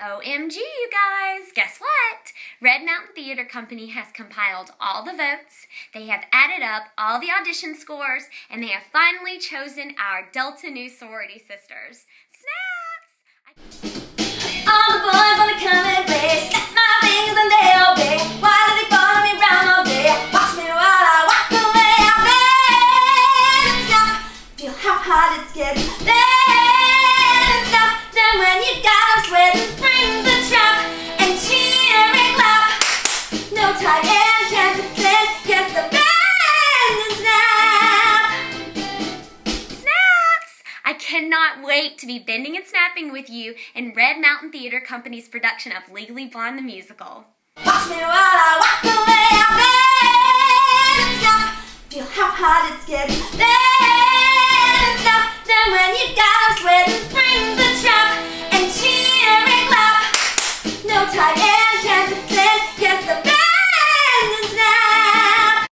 OMG, you guys, guess what? Red Mountain Theatre Company has compiled all the votes, they have added up all the audition scores, and they have finally chosen our Delta Nu sorority sisters. Snaps! All the boys wanna come and play, snap my fingers and they'll be, why do they follow me round all day, watch me while I walk away, I'll let it stop, feel how hard it's getting, let it stop, then when you got us sweating, cannot wait to be bending and snapping with you in Red Mountain Theatre Company's production of Legally Blonde the Musical. Watch me while I walk away, I'll let it stop, feel how hard it's getting, let it stop, then when you got us sweating, bring the trap and cheer and clap, no time.